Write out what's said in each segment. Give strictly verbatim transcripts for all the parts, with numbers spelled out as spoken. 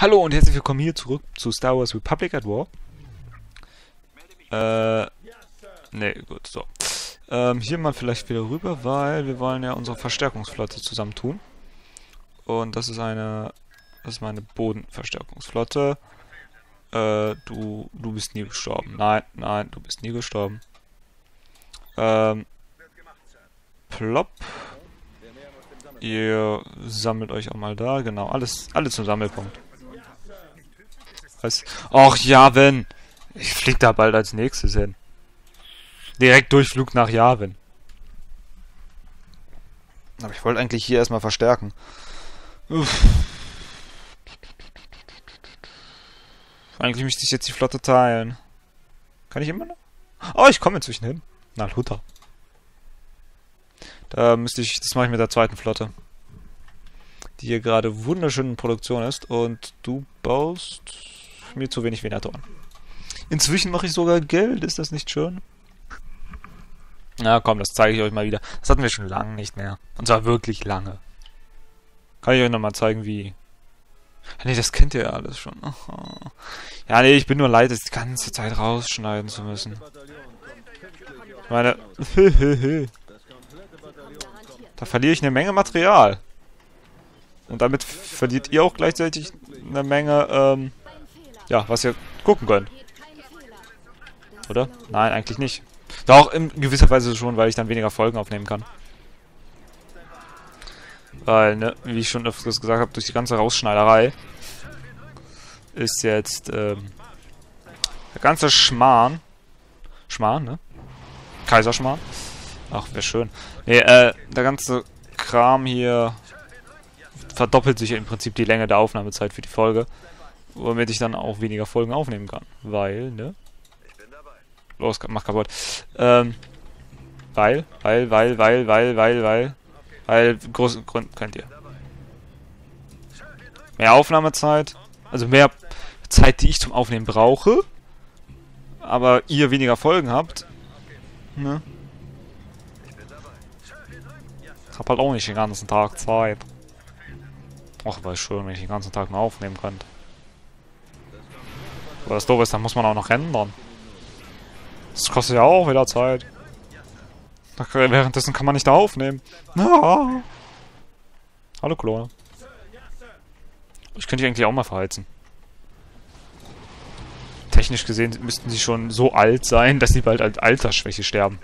Hallo und herzlich willkommen hier zurück zu Star Wars Republic at War. Äh, ne, gut, so. Ähm, hier mal vielleicht wieder rüber, weil wir wollen ja unsere Verstärkungsflotte zusammentun. Und das ist eine, das ist meine Bodenverstärkungsflotte. Äh, du, du bist nie gestorben. Nein, nein, du bist nie gestorben. Ähm, plopp. Ihr sammelt euch auch mal da, genau, alles, alles zum Sammelpunkt. Was? Och, Javin! Ich flieg da bald als nächstes hin. Direkt Durchflug nach Javin. Aber ich wollte eigentlich hier erstmal verstärken. Uff. Eigentlich müsste ich jetzt die Flotte teilen. Kann ich immer noch? Oh, ich komme inzwischen hin. Nal Hutta. Da müsste ich, das mache ich mit der zweiten Flotte. Die hier gerade wunderschön in Produktion ist und du baust mir zu wenig Venatoren. Inzwischen mache ich sogar Geld, ist das nicht schön? Na komm, das zeige ich euch mal wieder. Das hatten wir schon lange nicht mehr. Und zwar wirklich lange. Kann ich euch nochmal zeigen, wie... Ja, nee, das kennt ihr ja alles schon. Aha. Ja, nee, ich bin nur leid, das die ganze Zeit rausschneiden zu müssen. Ich meine... Da verliere ich eine Menge Material. Und damit verliert ihr auch gleichzeitig eine Menge, ähm, ja, was ihr gucken könnt. Oder? Nein, eigentlich nicht. Doch, in gewisser Weise schon, weil ich dann weniger Folgen aufnehmen kann. Weil, ne, wie ich schon öfters gesagt habe, durch die ganze Rausschneiderei ist jetzt, ähm, der ganze Schmarrn. Schmarrn, ne? Kaiserschmarrn. Ach, wäre schön. Nee, äh, der ganze Kram hier verdoppelt sich im Prinzip die Länge der Aufnahmezeit für die Folge. Womit ich dann auch weniger Folgen aufnehmen kann. Weil, ne? Los, mach kaputt. Ähm, weil, weil, weil, weil, weil, weil, weil. Weil, großen Grund könnt ihr. Mehr Aufnahmezeit. Also mehr Zeit, die ich zum Aufnehmen brauche. Aber ihr weniger Folgen habt. Ne? Hab halt auch nicht den ganzen Tag Zeit. Ach, wäre schön, wenn ich den ganzen Tag nur aufnehmen könnte. Aber das doof ist, dann muss man auch noch ändern. Das kostet ja auch wieder Zeit. Währenddessen kann man nicht da aufnehmen. Ah. Hallo, Klone. Ich könnte die eigentlich auch mal verheizen. Technisch gesehen müssten sie schon so alt sein, dass sie bald an Altersschwäche sterben.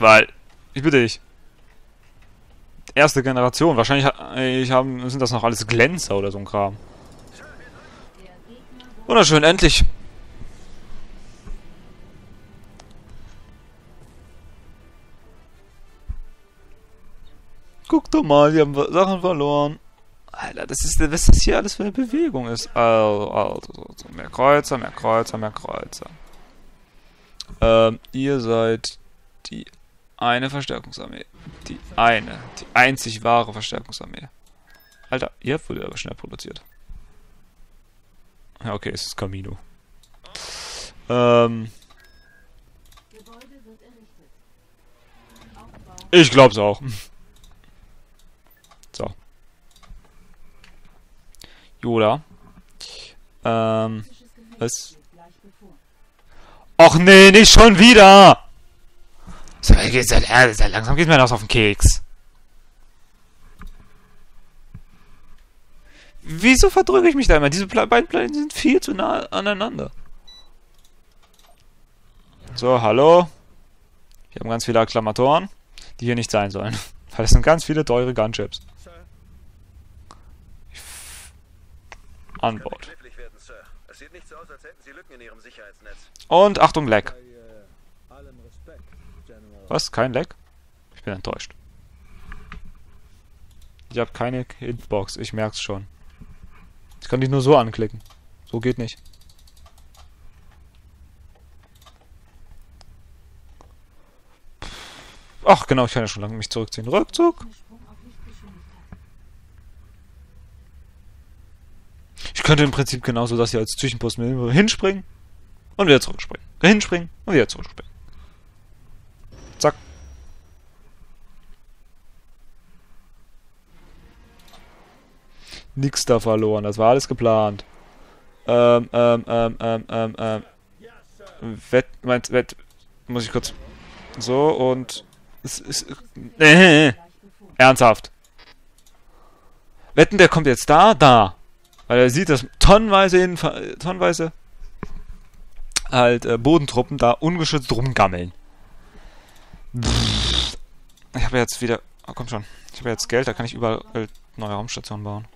Weil, ich bitte dich, erste Generation, wahrscheinlich ich haben, sind das noch alles Glänzer oder so ein Kram. Wunderschön, endlich. Guck doch mal, die haben Sachen verloren. Alter, das ist, was das hier alles für eine Bewegung ist. Also, also, also mehr Kreuzer, mehr Kreuzer, mehr Kreuzer. Ähm, ihr seid die... Eine Verstärkungsarmee. Die eine. Die einzig wahre Verstärkungsarmee. Alter, ihr wurde aber schnell produziert. Ja, okay, es ist Camino. Ähm. Ich glaub's auch. So. Yoda. Ähm. Was? Och nee, nicht schon wieder! Langsam geht mir das auf den Keks. Wieso verdrücke ich mich da immer? Diese beiden Planeten sind viel zu nah aneinander. So, hallo. Wir haben ganz viele Akklamatoren, die hier nicht sein sollen. Weil es sind ganz viele teure Gunships. An Bord. Und Achtung, Leck. Was? Kein Lag? Ich bin enttäuscht. Ich habe keine Hitbox, ich merk's schon. Ich kann dich nur so anklicken. So geht nicht. Ach genau, ich kann ja schon lange mich zurückziehen. Rückzug! Ich könnte im Prinzip genauso das hier als Zwischenpost mit hinspringen und wieder zurückspringen. Hinspringen und wieder zurückspringen. Zack. Nix da verloren. Das war alles geplant. Ähm, ähm, ähm, ähm, ähm, ähm. Wett, meint, wett. Muss ich kurz. So und. Es ist. Äh, ernsthaft. Wetten, der kommt jetzt da, da. Weil er sieht, dass tonnenweise, in, tonnenweise halt äh, Bodentruppen da ungeschützt rumgammeln. Pff. Ich habe jetzt wieder... Oh, komm schon. Ich habe jetzt Geld, da kann ich überall äh, neue Raumstationen bauen.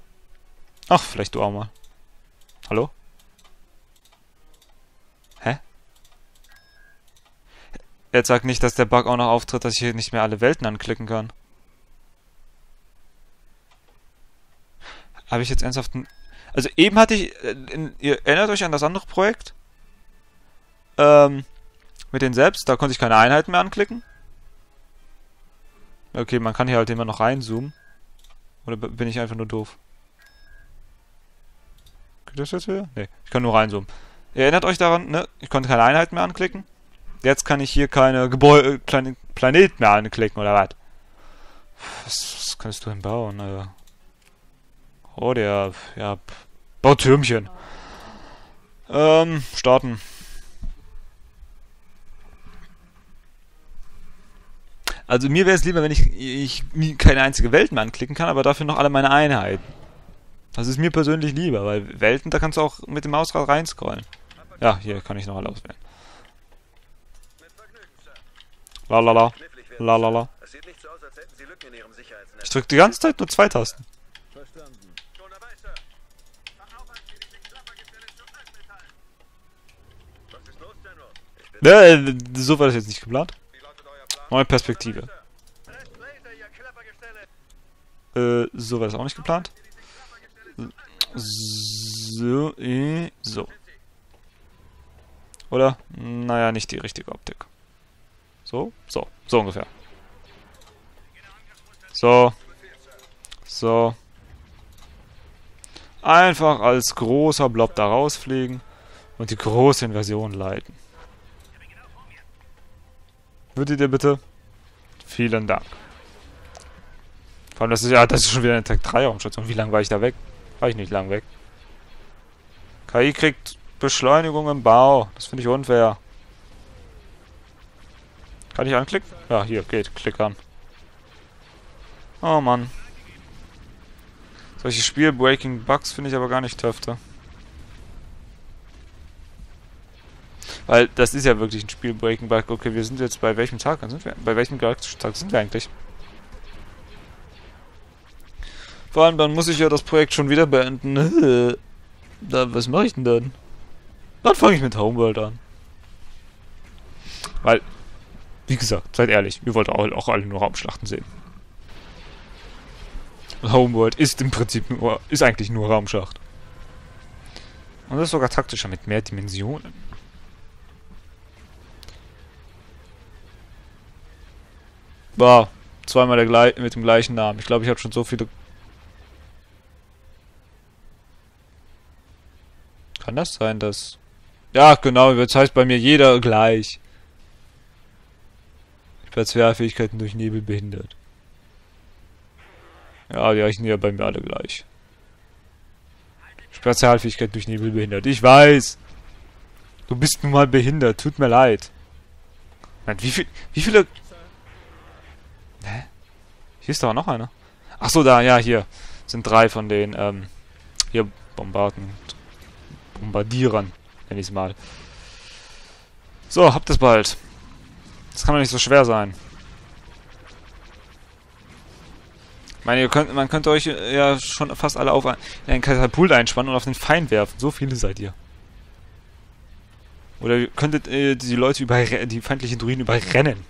Ach, vielleicht du auch mal. Hallo? Hä? Jetzt sag nicht, dass der Bug auch noch auftritt, dass ich hier nicht mehr alle Welten anklicken kann. Habe ich jetzt ernsthaft... N also eben hatte ich... Äh, in, ihr erinnert euch an das andere Projekt? Ähm... Mit denen selbst, da konnte ich keine Einheiten mehr anklicken. Okay, man kann hier halt immer noch reinzoomen. Oder bin ich einfach nur doof? Geht das jetzt hier? Ne, ich kann nur reinzoomen. Ihr erinnert euch daran, ne? Ich konnte keine Einheiten mehr anklicken. Jetzt kann ich hier keine Gebäude, kleine Planeten mehr anklicken, oder was? Was, was kannst du denn bauen, Alter? Oh, der, ja, baut Türmchen. Ähm, starten. Also mir wäre es lieber, wenn ich, ich, ich keine einzige Welt mehr anklicken kann, aber dafür noch alle meine Einheiten. Das ist mir persönlich lieber, weil Welten, da kannst du auch mit dem Mausrad reinscrollen. Ja, hier kann ich noch alle auswählen. Lalala. Lalala. Ich drücke die ganze Zeit nur zwei Tasten. Ne, so war das jetzt nicht geplant. Neue Perspektive. Äh, so war das auch nicht geplant. So, äh, so. Oder? Naja, nicht die richtige Optik. So, so, so ungefähr. So. So. Einfach als großer Blob da rausfliegen und die große Invasion leiten. Würdet ihr bitte? Vielen Dank. Vor allem, das ist ja, das ist schon wieder eine Tag drei Raumstation. Wie lange war ich da weg? War ich nicht lang weg. K I kriegt Beschleunigung im Bau. Das finde ich unfair. Kann ich anklicken? Ja, hier, geht. Klick an. Oh Mann. Solche Spiel-Breaking-Bugs finde ich aber gar nicht töfte. Weil das ist ja wirklich ein Spiel Breaking Bug. Okay, wir sind jetzt bei welchem Tag? Sind wir, bei welchem Tag sind wir eigentlich? Vor allem, dann muss ich ja das Projekt schon wieder beenden. Da, was mache ich denn dann? Dann fange ich mit Homeworld an. Weil, wie gesagt, seid ehrlich, wir wollten auch, auch alle nur Raumschlachten sehen. Und Homeworld ist im Prinzip nur, ist eigentlich nur Raumschacht. Und das ist sogar taktischer mit mehr Dimensionen. Wow, zweimal der Gle mit dem gleichen Namen. Ich glaube, ich habe schon so viele... Kann das sein, dass... Ja, genau, jetzt heißt bei mir jeder gleich. Ich werde schwere Fähigkeiten durch Nebel behindert. Ja, die heißen ja bei mir alle gleich. Spezialfähigkeit durch Nebel behindert. Ich weiß! Du bist nun mal behindert, tut mir leid. Nein, wie viel, wie viele... Hä? Hier ist aber noch einer. Achso, da, ja, hier. Sind drei von den, ähm, hier, Bombarden. Bombardierern, nenn ich's mal. So, habt es bald. Das kann doch nicht so schwer sein. Ich meine, ihr könnt, man könnte euch ja schon fast alle auf ein, in einen Katapult einspannen und auf den Feind werfen. So viele seid ihr. Oder ihr könntet äh, die Leute, über die feindlichen Druiden überrennen.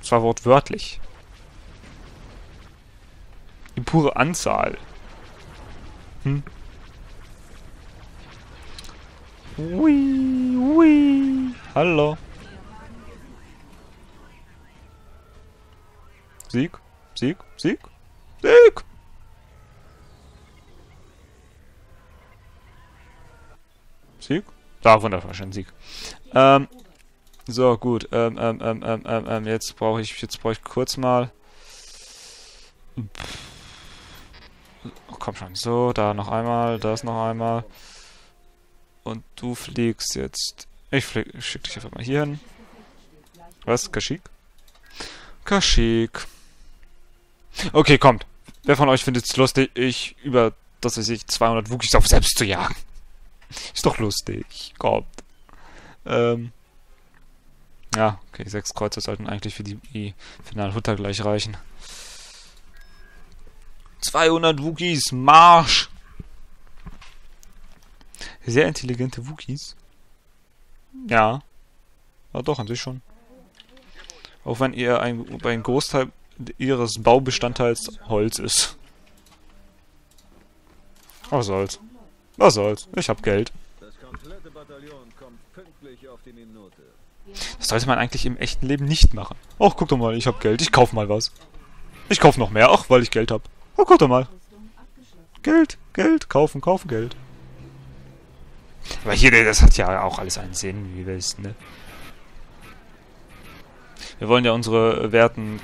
Zwar wortwörtlich. Die pure Anzahl. Hm? Ui, ui. Hallo. Sieg, Sieg, Sieg, Sieg. Sieg? Da, wunderbar, schön Sieg. Ähm. So, gut. Ähm, ähm, ähm, ähm, ähm, jetzt brauche ich, jetzt brauche ich kurz mal. Oh, komm schon. So, da noch einmal, das noch einmal. Und du fliegst jetzt. Ich flieg, schick dich einfach mal hier hin. Was? Kashyyyk? Kashyyyk. Okay, kommt. Wer von euch findet es lustig, ich über, das weiß ich, zweihundert Wookiees auf selbst zu jagen? Ist doch lustig. Kommt. Ähm. Ja, okay, sechs Kreuze sollten eigentlich für die, die für Nal Hutta gleich reichen. zweihundert Wookiees, Marsch! Sehr intelligente Wookiees. Ja. Ja, doch, an sich schon. Auch wenn ihr ein, ein Großteil ihres Baubestandteils Holz ist. Was soll's? Was soll's? Ich hab Geld. Das komplette Bataillon kommt pünktlich auf die Minute. Das sollte man eigentlich im echten Leben nicht machen. Och, guck doch mal, ich hab Geld. Ich kauf mal was. Ich kauf noch mehr, auch weil ich Geld hab. Oh, guck doch mal. Geld, Geld, kaufen, kaufen, Geld. Aber hier, das hat ja auch alles einen Sinn, wie wir wissen, ne? Wir wollen ja unsere werten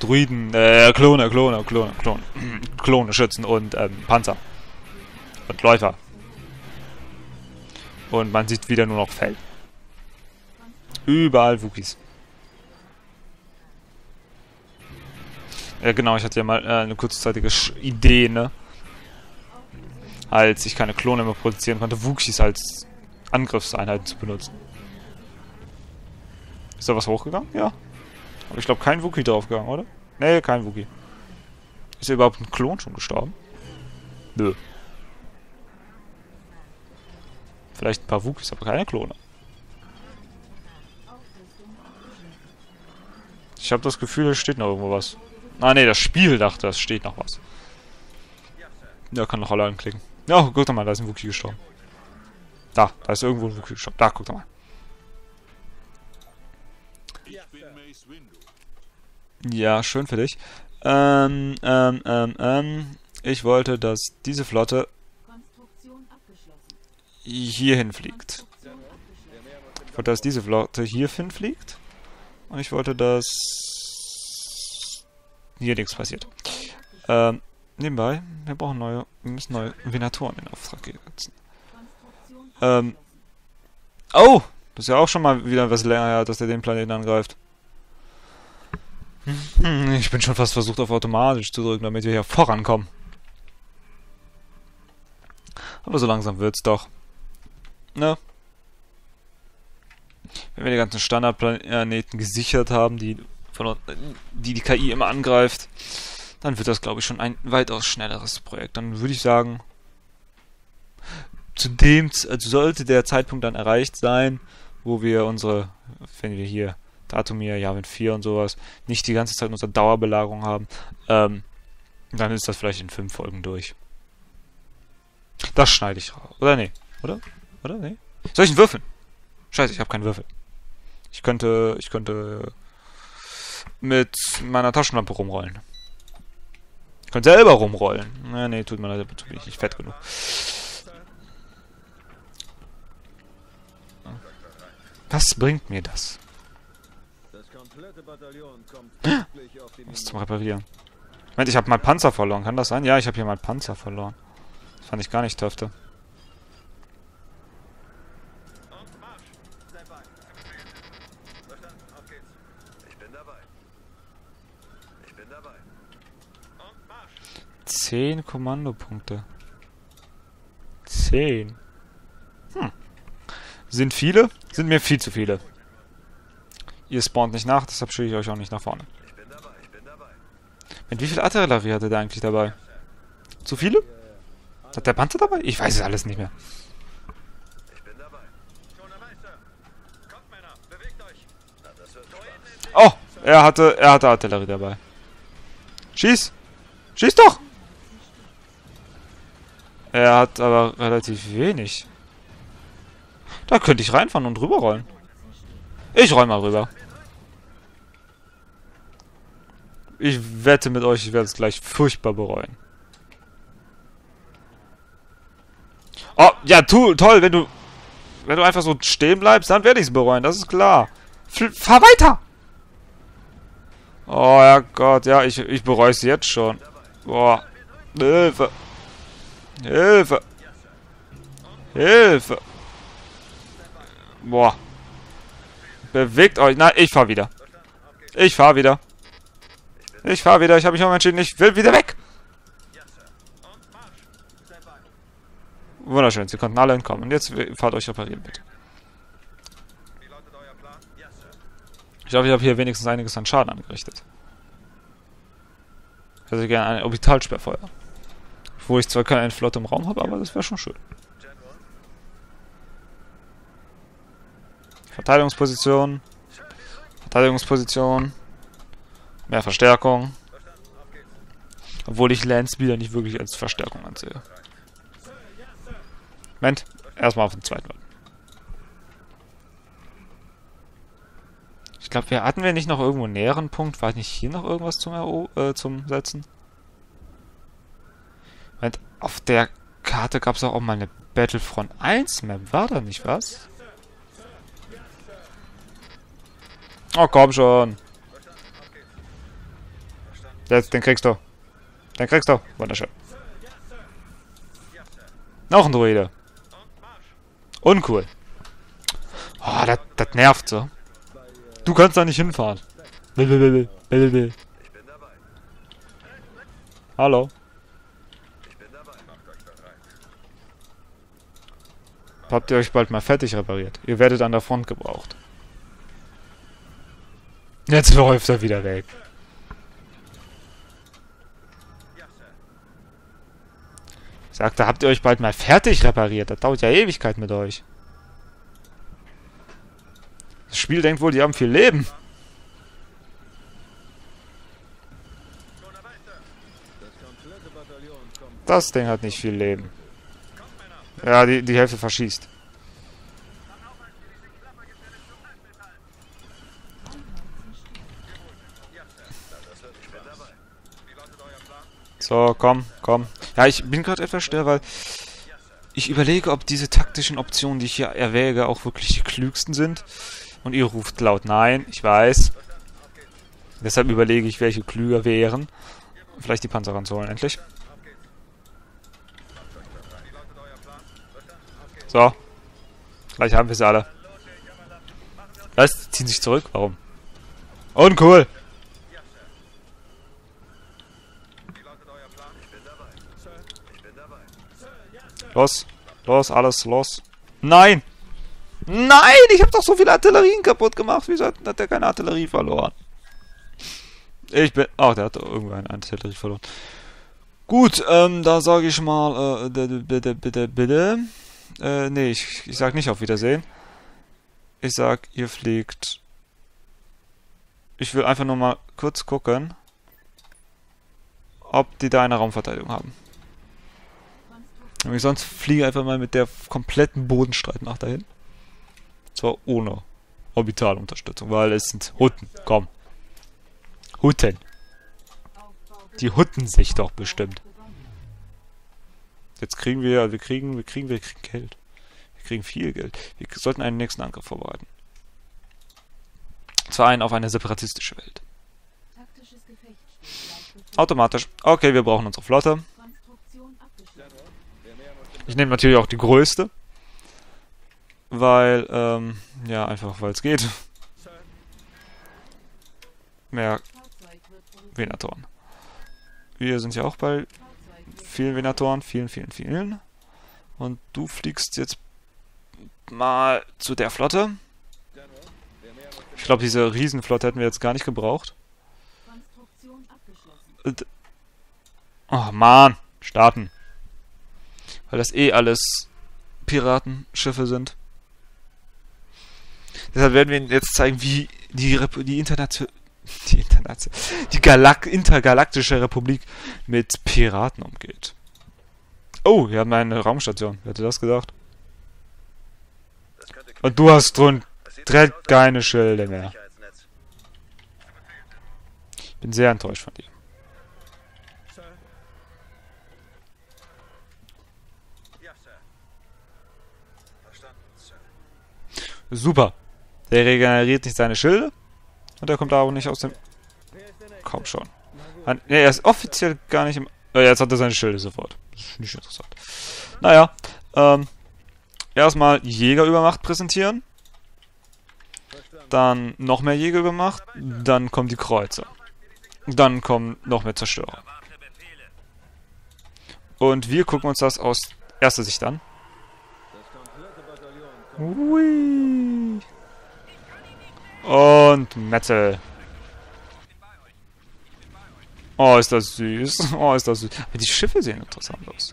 Druiden, äh, Klone, Klone, Klone, Klone, Klone schützen und, ähm, Panzer. Und Läufer. Und man sieht wieder nur noch Fell. Überall Wookiees. Ja, genau, ich hatte ja mal äh, eine kurzzeitige Sch Idee, ne? Als ich keine Klone mehr produzieren konnte, Wookiees als Angriffseinheiten zu benutzen. Ist da was hochgegangen? Ja. Aber ich glaube, kein Wookiee draufgegangen, oder? Nee, kein Wookiee. Ist ja überhaupt ein Klon schon gestorben? Nö. Vielleicht ein paar Wookiees, aber keine Klone. Ich habe das Gefühl, da steht noch irgendwo was. Ah, ne, das Spiel dachte, da steht noch was. Ja, kann noch alle anklicken. Ja, guck doch mal, da ist ein Wookiee gestorben. Da, da ist irgendwo ein Wookiee gestorben. Da, guck doch mal. Ja, schön für dich. Ähm, ähm, ähm, ähm. Ich wollte, dass diese Flotte hierhin fliegt. Ich wollte, dass diese Flotte hierhin fliegt. Und ich wollte, dass hier nichts passiert. Ähm, nebenbei, wir brauchen neue, wir müssen neue Venatoren in Auftrag geben. Ähm, oh! Das ist ja auch schon mal wieder etwas länger her, dass er den Planeten angreift. Ich bin schon fast versucht, auf automatisch zu drücken, damit wir hier vorankommen. Aber so langsam wird's doch. Ne? Wenn wir die ganzen Standardplaneten gesichert haben, die, von, die die K I immer angreift, dann wird das, glaube ich, schon ein weitaus schnelleres Projekt. Dann würde ich sagen, zudem also sollte der Zeitpunkt dann erreicht sein, wo wir unsere, wenn wir hier Dathomir, Yavin vier und sowas, nicht die ganze Zeit unsere Dauerbelagerung haben, ähm, dann ist das vielleicht in fünf Folgen durch. Das schneide ich raus. Oder nee? Oder? Oder nee? Soll ich einen Würfeln? Scheiße, ich habe keinen Würfel. Ich könnte, ich könnte mit meiner Taschenlampe rumrollen. Ich könnte selber rumrollen. Na, nee, tut mir leid, dazu bin ich nicht fett genug. Was bringt mir das? Was zum Reparieren. Moment, ich habe mal Panzer verloren. Kann das sein? Ja, ich habe hier mal Panzer verloren. Das fand ich gar nicht töfte. zehn Kommandopunkte. zehn. Hm. Sind viele? Sind mir viel zu viele. Ihr spawnt nicht nach, deshalb schicke ich euch auch nicht nach vorne. Ich bin dabei, ich bin dabei. Mit wie viel Artillerie hatte der eigentlich dabei? Zu viele? Hat der Panzer dabei? Ich weiß es alles nicht mehr. Ich bin dabei. Kommt, Männer, bewegt euch. Na, das wird oh, er hatte, er hatte Artillerie dabei. Schieß! Schieß doch! Er hat aber relativ wenig. Da könnte ich reinfahren und rüberrollen. Ich roll mal rüber. Ich wette mit euch, ich werde es gleich furchtbar bereuen. Oh, ja, tu, toll, wenn du... Wenn du einfach so stehen bleibst, dann werde ich es bereuen, das ist klar. F fahr weiter! Oh, ja Gott, ja, ich, ich bereue es jetzt schon. Boah. Hilfe! Hilfe! Hilfe! Boah. Bewegt euch. Nein, ich fahr wieder. Ich fahr wieder. Ich fahr wieder. Ich habe mich auch entschieden. Ich will wieder weg. Wunderschön. Sie konnten alle entkommen. Und jetzt fahrt euch reparieren, bitte. Ich glaube, ich habe hier wenigstens einiges an Schaden angerichtet. Ich hätte gerne ein Orbitalsperrfeuer. Wo ich zwar keine Flotte im Raum habe, aber das wäre schon schön. Verteidigungsposition. Verteidigungsposition. Mehr Verstärkung. Obwohl ich Lance wieder nicht wirklich als Verstärkung ansehe. Moment, erstmal auf den zweiten warten. Ich glaube, wir hatten wir nicht noch irgendwo einen näheren Punkt. War nicht hier noch irgendwas zum, Ero äh, zum Setzen? Moment, auf der Karte gab es auch, auch mal eine Battlefront eins Map. War da nicht was? Oh, komm schon. Jetzt, den kriegst du. Den kriegst du. Wunderschön. Noch ein Droide. Uncool. Oh, das nervt so. Du kannst da nicht hinfahren. Blablabla. Blablabla. Ich bin dabei. Hallo. Ich bin dabei. Habt ihr euch bald mal fertig repariert? Ihr werdet an der Front gebraucht. Jetzt läuft er wieder weg. Ich sagte, habt ihr euch bald mal fertig repariert? Das dauert ja Ewigkeit mit euch. Das Spiel denkt wohl, die haben viel Leben. Das Ding hat nicht viel Leben. Ja, die, die Hälfte verschießt. So, komm, komm. Ja, ich bin gerade etwas still, weil ich überlege, ob diese taktischen Optionen, die ich hier erwäge, auch wirklich die klügsten sind. Und ihr ruft laut Nein, ich weiß. Deshalb überlege ich, welche klüger wären. Vielleicht die Panzer ranzuholen, endlich. So. Gleich haben wir sie alle. Was? Ziehen sich zurück? Warum? Uncool! Los, los, alles, los. Nein! Nein! Ich habe doch so viele Artillerien kaputt gemacht. Wieso hat, hat der keine Artillerie verloren? Ich bin... Oh, der hat irgendwann eine Artillerie verloren. Gut, ähm, da sage ich mal... Äh, bitte, bitte, bitte. Äh, nee, ich, ich sag nicht auf Wiedersehen. Ich sag, ihr fliegt... Ich will einfach nur mal kurz gucken, ob die da eine Raumverteidigung haben. Ich sonst fliege einfach mal mit der kompletten Bodenstreitmacht dahin. Zwar ohne Orbitalunterstützung, weil es sind Hutten. Komm. Hutten. Die Hutten sich doch bestimmt. Jetzt kriegen wir, wir kriegen, wir kriegen, wir kriegen Geld. Wir kriegen viel Geld. Wir sollten einen nächsten Angriff vorbereiten. Zwar einen auf eine separatistische Welt. Automatisch. Okay, wir brauchen unsere Flotte. Ich nehme natürlich auch die größte, weil, ähm, ja, einfach, weil es geht. Mehr Venatoren. Wir sind ja auch bei vielen Venatoren, vielen, vielen, vielen. Und du fliegst jetzt mal zu der Flotte. Ich glaube, diese Riesenflotte hätten wir jetzt gar nicht gebraucht. Oh, Mann. Starten. Weil das eh alles Piratenschiffe sind. Deshalb werden wir Ihnen jetzt zeigen, wie die, Repu die, Internation die, Internation die Galak intergalaktische Republik mit Piraten umgeht. Oh, wir haben eine Raumstation. Wer hätte das gedacht? Und du hast drin direkt keine Schilde mehr. Ich bin sehr enttäuscht von dir. Super. Der regeneriert nicht seine Schilde. Und er kommt da auch nicht aus dem... Komm schon. Ne, er ist offiziell gar nicht im Ja, jetzt hat er seine Schilde sofort. Das ist nicht interessant. Naja, ähm, erstmal Jägerübermacht präsentieren. Dann noch mehr Jägerübermacht. Dann kommen die Kreuzer. Dann kommen noch mehr Zerstörer. Und wir gucken uns das aus erster Sicht an. Ui. Und Metal. Oh, ist das süß. Oh, ist das süß. Aber die Schiffe sehen interessant aus.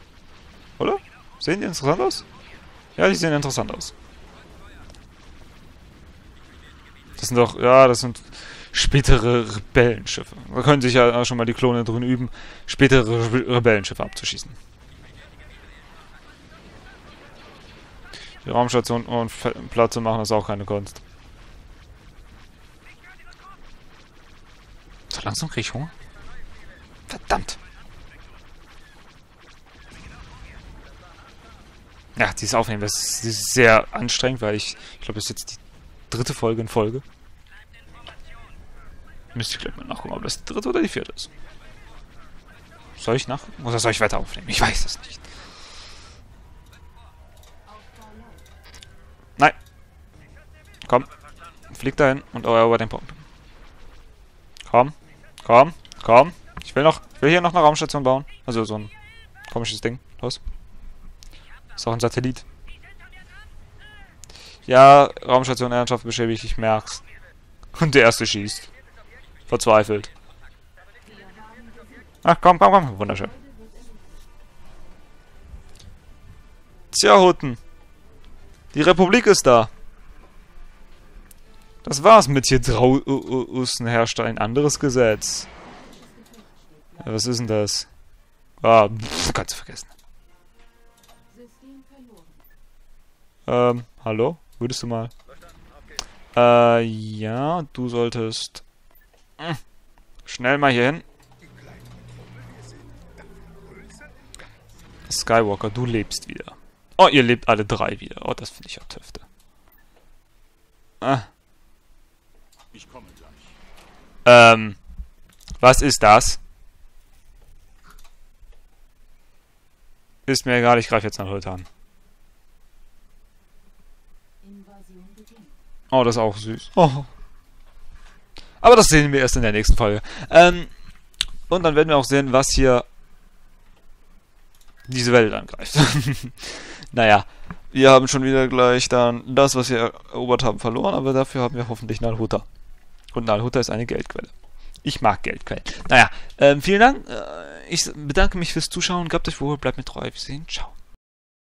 Oder? Sehen die interessant aus? Ja, die sehen interessant aus. Das sind doch... Ja, das sind spätere Rebellenschiffe. Da können sich ja schon mal die Klone drin üben, spätere Re Rebellenschiffe abzuschießen. Die Raumstation und Platz zu machen ist auch keine Kunst. So langsam krieg ich Hunger. Verdammt! Ja, dieses Aufnehmen, das ist, das ist sehr anstrengend, weil ich, ich glaube, das ist jetzt die dritte Folge in Folge. Müsste ich gleich mal nachgucken, ob das die dritte oder die vierte ist. Soll ich nachgucken? Oder soll ich weiter aufnehmen? Ich weiß es nicht. Nein! Komm! Flieg dahin und erobert den Punkt. Komm! Komm! Komm! Ich will noch, ich will hier noch eine Raumstation bauen. Also so ein komisches Ding. Los. Ist auch ein Satellit. Ja, Raumstation ernsthaft beschädigt, ich merk's. Und der erste schießt. Verzweifelt. Ach komm, komm, komm. Wunderschön. Tja, Hutten. Die Republik ist da. Das war's mit hier draußen herrscht ein anderes Gesetz. Ja, was ist denn das? Ah, pff, kannst du vergessen. Ähm, hallo? Würdest du mal? Äh, ja, du solltest... Hm. Schnell mal hier hin. Skywalker, du lebst wieder. Oh, ihr lebt alle drei wieder. Oh, das finde ich ja Töfte. Ah. Ich komme gleich. Ähm, was ist das? Ist mir egal, ich greife jetzt nach Luther an. Oh, das ist auch süß. Oh. Aber das sehen wir erst in der nächsten Folge. Ähm, und dann werden wir auch sehen, was hier diese Welt angreift. Naja, wir haben schon wieder gleich dann das, was wir erobert haben, verloren. Aber dafür haben wir hoffentlich Nal Hutta. Und Nal Hutta ist eine Geldquelle. Ich mag Geldquellen. Naja, ähm, vielen Dank. Äh, ich bedanke mich fürs Zuschauen. Gehabt euch wohl. Bleibt mir treu. Wir sehen. Ciao.